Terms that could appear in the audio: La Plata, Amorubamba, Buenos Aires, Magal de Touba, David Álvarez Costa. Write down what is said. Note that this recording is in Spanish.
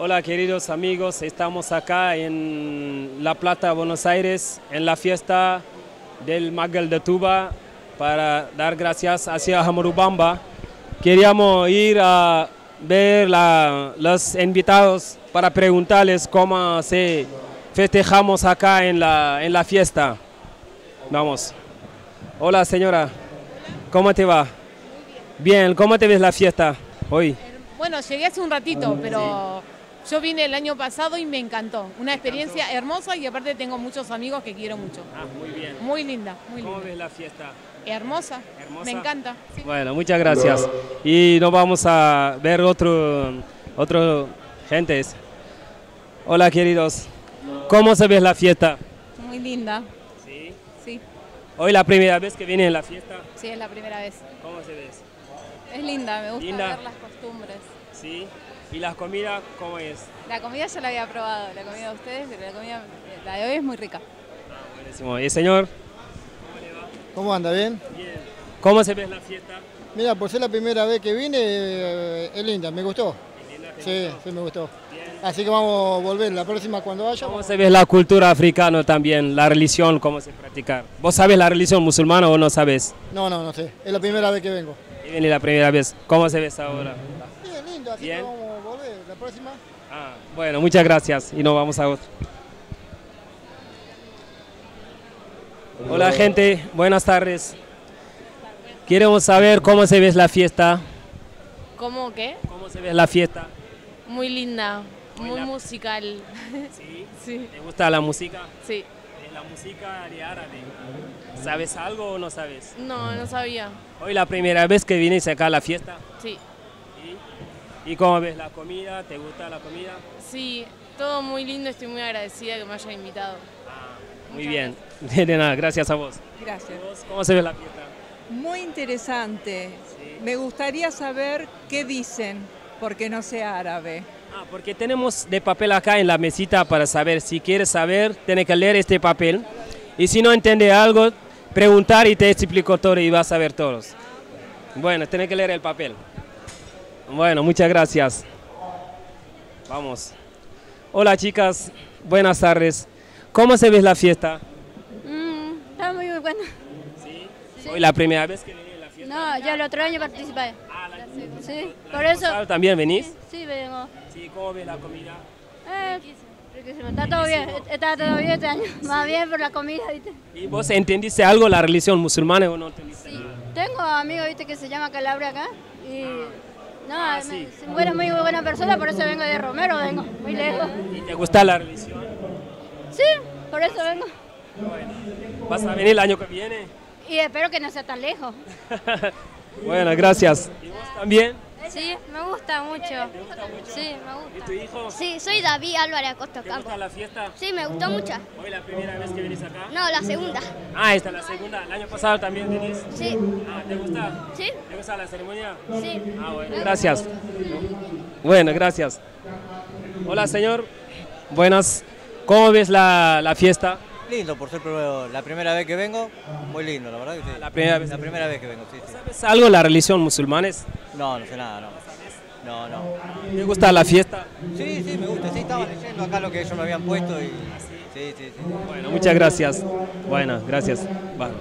Hola queridos amigos, estamos acá en La Plata, Buenos Aires, en la fiesta del Magal de Touba para dar gracias hacia Amorubamba. Queríamos ir a ver los invitados para preguntarles cómo se festejamos acá en la fiesta. Vamos. Hola señora, ¿cómo te va? Bien, ¿cómo te ves la fiesta hoy? Bueno, llegué hace un ratito, pero... Sí. Yo vine el año pasado y me encantó. Una experiencia hermosa y aparte tengo muchos amigos que quiero mucho. Ah, muy bien. Muy linda, muy linda. ¿Cómo ves la fiesta? Hermosa. Hermosa. Me encanta. Sí. Bueno, muchas gracias. Y nos vamos a ver otro gentes. Hola, queridos. ¿Cómo se ve la fiesta? Muy linda. ¿Sí? Sí. ¿Hoy la primera vez que viene en la fiesta? Sí, es la primera vez. ¿Cómo se ve? Es linda, me gusta ver las costumbres. Sí. ¿Y las comidas cómo es? La comida ya la había probado, la comida de ustedes, pero la de hoy es muy rica. Ah, buenísimo. ¿Y señor? ¿Cómo le va? ¿Cómo anda? ¿Bien? Bien. ¿Cómo se ve la fiesta? Mira, por ser la primera vez que vine, es linda, me gustó. ¿Es linda? Sí, sí me gustó. Bien. Así que vamos a volver, la próxima cuando vaya. ¿Cómo se ve la cultura africana también, la religión, cómo se practica? ¿Vos sabés la religión musulmana o no sabés? No, no sé, es la primera vez que vengo. Y viene la primera vez, ¿cómo se ve ahora? Bien, lindo, así que vamos. ¿La próxima? Ah, bueno, muchas gracias y nos vamos a otro. Hola gente, buenas tardes. Queremos saber cómo se ve la fiesta. ¿Cómo qué? ¿Cómo se ve la fiesta? Muy linda, muy musical. ¿Sí? Sí. ¿Te gusta la música? Sí. ¿Es la música de árabe? ¿Sabes algo o no sabes? No, no sabía. ¿Hoy la primera vez que vienes acá a la fiesta? Sí. ¿Y cómo ves la comida? ¿Te gusta la comida? Sí, todo muy lindo, estoy muy agradecida que me haya invitado. Ah, muy bien, gracias. De nada, gracias a vos. Gracias. ¿Cómo se ve la fiesta? Muy interesante, sí. Me gustaría saber qué dicen, porque no sé árabe. Ah, porque tenemos de papel acá en la mesita para saber, si quieres saber, tienes que leer este papel. Y si no entiende algo, preguntar y te explico todo y vas a ver todos. Bueno, tienes que leer el papel. Bueno, muchas gracias. Vamos. Hola chicas, buenas tardes. ¿Cómo se ve la fiesta? Está muy buena. ¿Sí? Sí. ¿Hoy la primera vez que venís a la fiesta? No, ya el otro año participé. Ah, la segunda. Sí, por eso. ¿También venís? Sí, venimos. Sí, ¿cómo ves la comida? Riquísimo. Está todo bien, este año. Más bien por la comida, ¿viste? ¿Y vos entendiste algo de la religión musulmana o no entendiste nada? Tengo amigos, ¿viste? Que se llama Calabria acá y... No, sí. Bueno, muy buena persona, por eso vengo de Romero, vengo muy lejos. ¿Y te gusta la religión? Sí, por eso vengo. Bueno, ¿vas a venir el año que viene? Y espero que no sea tan lejos. Bueno, gracias. ¿Y vos también? Sí, me gusta mucho. ¿Te gusta mucho? Sí, me gusta. ¿Y tu hijo? Sí, soy David Álvarez Costa. ¿Te gusta la fiesta? Sí, me gustó mucho. ¿Hoy la primera vez que venís acá? No, la segunda. Ah, esta es la segunda. ¿El año pasado también venís? Sí. Ah, ¿te gusta? Sí. ¿Te gusta la ceremonia? Sí. Ah, bueno, gracias. Bueno, gracias. Hola, señor. Buenas. ¿Cómo ves la fiesta? Lindo, por ser la primera vez que vengo, muy lindo, la verdad que sí. La primera vez que vengo, sí, sí. ¿Sabes algo de la religión musulmana? No, no sé nada, no. No, no. ¿Te gusta la fiesta? Sí, sí, me gusta, sí, estaba leyendo acá lo que ellos me habían puesto y... Sí, sí, sí. Bueno, muchas gracias. Bueno, gracias. Bueno.